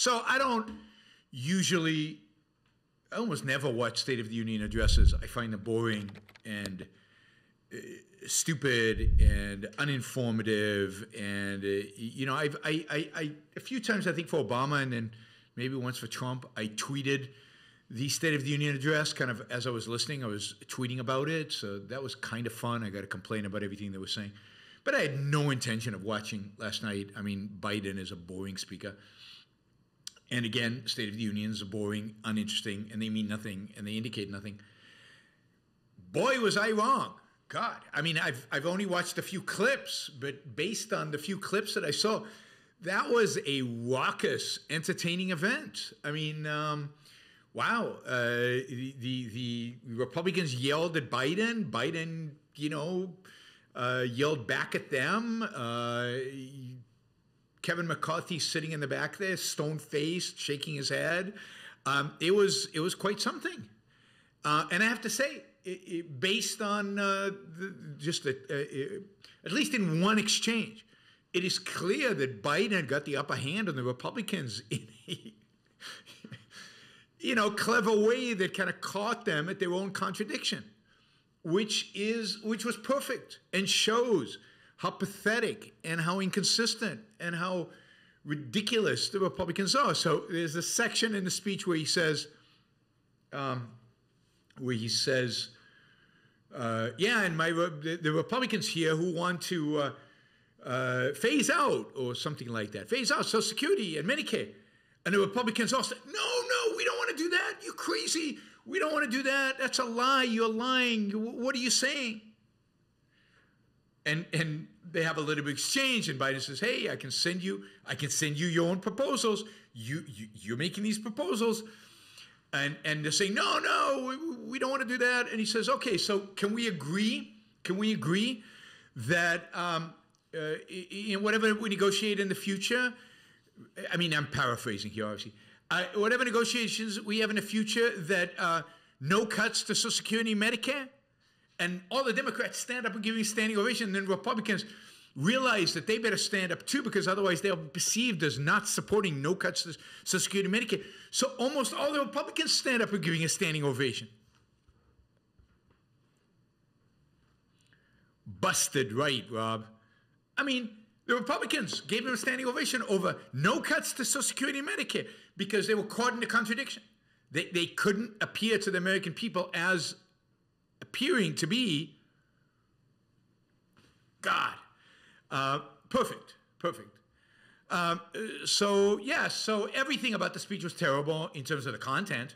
So I don't usually, I almost never watch State of the Union addresses. I find them boring and stupid and uninformative. And, you know, I a few times, I think for Obama and then maybe once for Trump, I tweeted the State of the Union address kind of as I was listening. I was tweeting about it. So that was kind of fun. I got to complain about everything they were saying. But I had no intention of watching last night. I mean, Biden is a boring speaker. And again, State of the Unions are boring, uninteresting, and they mean nothing, and they indicate nothing. Boy, was I wrong. God, I mean, I've only watched a few clips, but based on the few clips that I saw, that was a raucous, entertaining event. I mean, wow, the Republicans yelled at Biden. Biden, you know, yelled back at them. Kevin McCarthy sitting in the back there, stone-faced, shaking his head. It was quite something. And I have to say, based on at least in one exchange, it is clear that Biden got the upper hand on the Republicans in a, you know, clever way that kind of caught them at their own contradiction, which was perfect and shows how pathetic and how inconsistent and how ridiculous the Republicans are. So there's a section in the speech where he says, yeah, and the Republicans here who want to phase out or something like that, phase out Social Security and Medicare. And the Republicans all said, no, we don't want to do that. You're crazy. We don't want to do that. That's a lie. You're lying. What are you saying? And they have a little bit of exchange, and Biden says, hey, I can send you your own proposals. You're making these proposals. And they're saying, no, we don't want to do that. And he says, okay, so can we agree? Can we agree that in whatever we negotiate in the future, I mean, I'm paraphrasing here, obviously, whatever negotiations we have in the future, that no cuts to Social Security and Medicare? And all the Democrats stand up and give you a standing ovation, and then Republicans realize that they better stand up too, because otherwise they'll be perceived as not supporting no cuts to Social Security and Medicare. So almost all the Republicans stand up and giving a standing ovation. Busted, right, Rob? I mean, the Republicans gave them a standing ovation over no cuts to Social Security and Medicare because they were caught in the contradiction. They couldn't appear to the American people as appearing to be God. Perfect. So everything about the speech was terrible in terms of the content,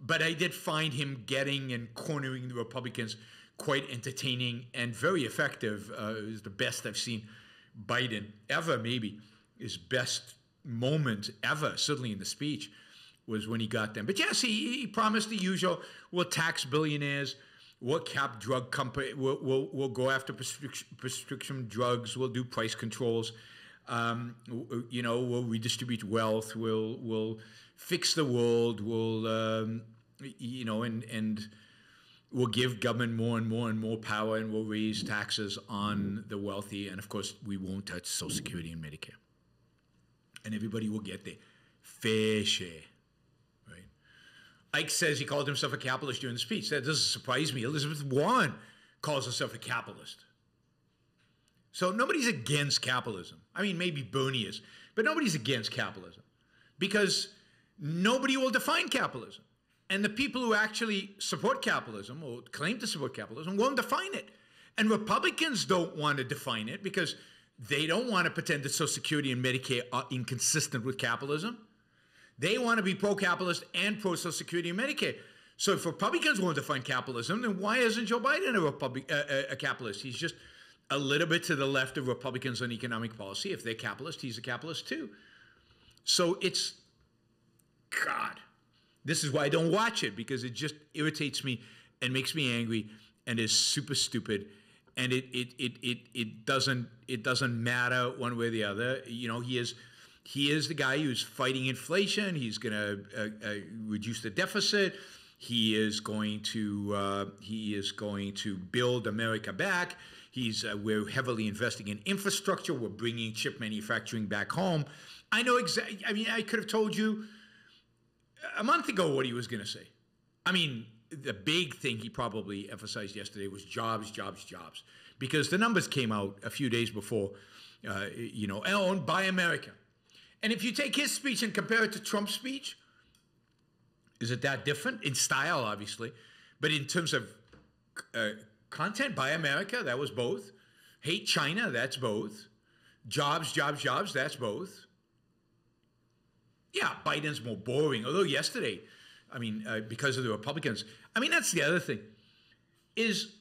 but I did find him getting and cornering the Republicans quite entertaining and very effective. It was the best I've seen Biden ever, maybe. His best moment ever, certainly in the speech, was when he got them. But yes, he promised the usual, we'll tax billionaires, we'll cap drug company. We'll go after prescription drugs. We'll do price controls. You know, we'll redistribute wealth. We'll fix the world. We'll you know, and we'll give government more and more power, and we'll raise taxes on the wealthy. And of course, we won't touch Social Security and Medicare. And everybody will get their fair share. Ike says he called himself a capitalist during the speech. That doesn't surprise me. Elizabeth Warren calls herself a capitalist. So nobody's against capitalism. I mean, maybe Bernie is, but nobody's against capitalism because nobody will define capitalism. And the people who actually support capitalism or claim to support capitalism won't define it. And Republicans don't want to define it because they don't want to pretend that Social Security and Medicare are inconsistent with capitalism. They want to be pro-capitalist and pro-Social Security and Medicare. So if Republicans want to define capitalism, then why isn't Joe Biden a capitalist? He's just a little bit to the left of Republicans on economic policy. If they're capitalist, he's a capitalist too. So it's, God, this is why I don't watch it, because it just irritates me and makes me angry and is super stupid. And it doesn't matter one way or the other. You know, he is the guy who's fighting inflation. He's going to reduce the deficit. He is going to build America back. We're heavily investing in infrastructure. We're bringing chip manufacturing back home. I know exactly. I mean, I could have told you a month ago what he was going to say. I mean, the big thing he probably emphasized yesterday was jobs, jobs, jobs, because the numbers came out a few days before, you know, owned by America. And if you take his speech and compare it to Trump's speech, is it that different? In style, obviously, but in terms of content, buy America, that was both. Hate China, that's both. Jobs, jobs, jobs, that's both. Yeah, Biden's more boring, although yesterday, I mean, because of the Republicans. I mean, that's the other thing, is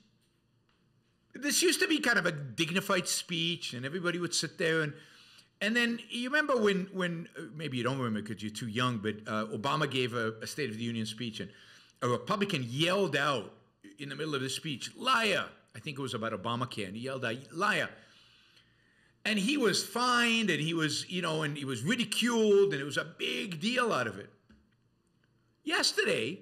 this used to be kind of a dignified speech, and everybody would sit there, and then you remember when maybe you don't remember because you're too young, but Obama gave a State of the Union speech, and a Republican yelled out in the middle of the speech, liar. I think it was about Obamacare, and he yelled out, liar. And he was fined, and he was, you know, and he was ridiculed, and it was a big deal out of it. Yesterday,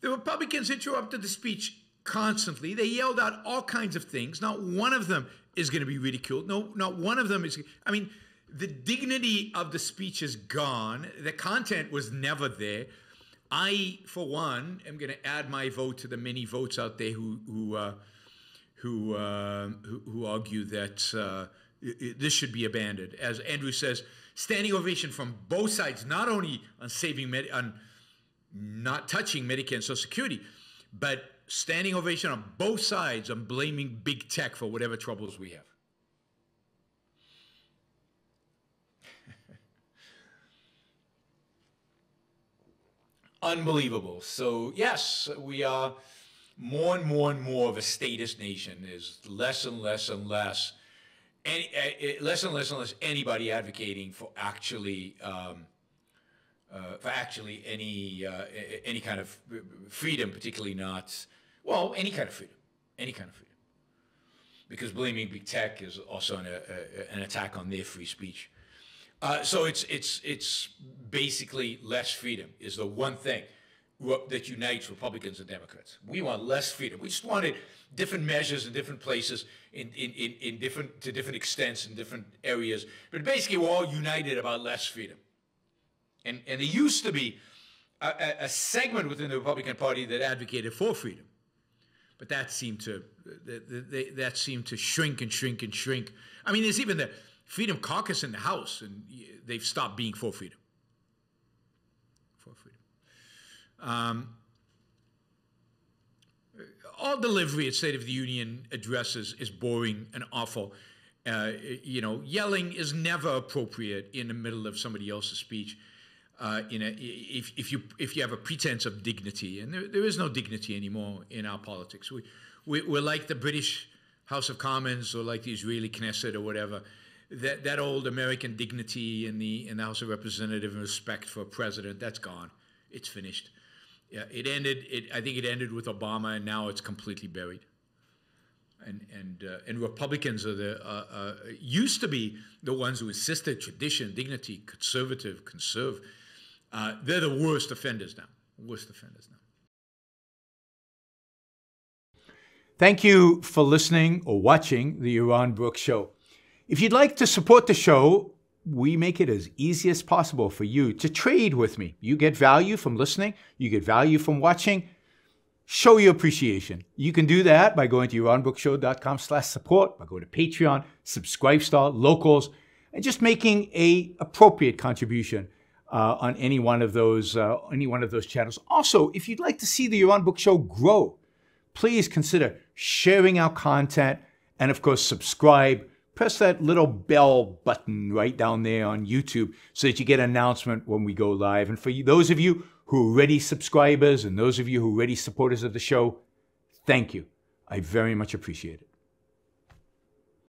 the Republicans interrupted the speech constantly. They yelled out all kinds of things. Not one of them is going to be ridiculed. No, not one of them is. I mean, the dignity of the speech is gone. The content was never there. I, for one, am going to add my vote to the many votes out there who argue that this should be abandoned. As Andrew says, standing ovation from both sides, not only on saving on not touching Medicare and Social Security, but standing ovation on both sides on blaming big tech for whatever troubles we have. Unbelievable. So yes, we are more and more and more of a statist nation. There's less and less and less, anybody advocating for actually any kind of freedom, particularly not, well, any kind of freedom, any kind of freedom. Because blaming big tech is also an attack on their free speech. So it's basically less freedom is the one thing that unites Republicans and Democrats. We want less freedom. We just wanted different measures in different places, to different extents in different areas. But basically, we're all united about less freedom. And there used to be a segment within the Republican Party that advocated for freedom, but that seemed to shrink and shrink and shrink. I mean, there's even the Freedom Caucus in the House, and they've stopped being for freedom. All delivery at State of the Union addresses is boring and awful. You know, yelling is never appropriate in the middle of somebody else's speech. If you have a pretense of dignity, and there is no dignity anymore in our politics. We're like the British House of Commons or like the Israeli Knesset or whatever. That old American dignity in the House of Representatives and respect for a president, that's gone. It's finished. Yeah, it ended. I think it ended with Obama, and now it's completely buried. And Republicans are used to be the ones who insisted tradition, dignity, conservative, conserve. They're the worst offenders now. Worst offenders now. Thank you for listening or watching the Yaron Brook Show. If you'd like to support the show, we make it as easy as possible for you to trade with me. You get value from listening. You get value from watching. Show your appreciation. You can do that by going to yaronbrookshow.com/support, by going to Patreon, Subscribestar, Locals, and just making an appropriate contribution on any one of those channels. Also, if you'd like to see the Yaron Brook Show grow, please consider sharing our content and, of course, subscribe. Press that little bell button right down there on YouTube so that you get an announcement when we go live. And for you, those of you who are already subscribers and those of you who are already supporters of the show, thank you. I very much appreciate it.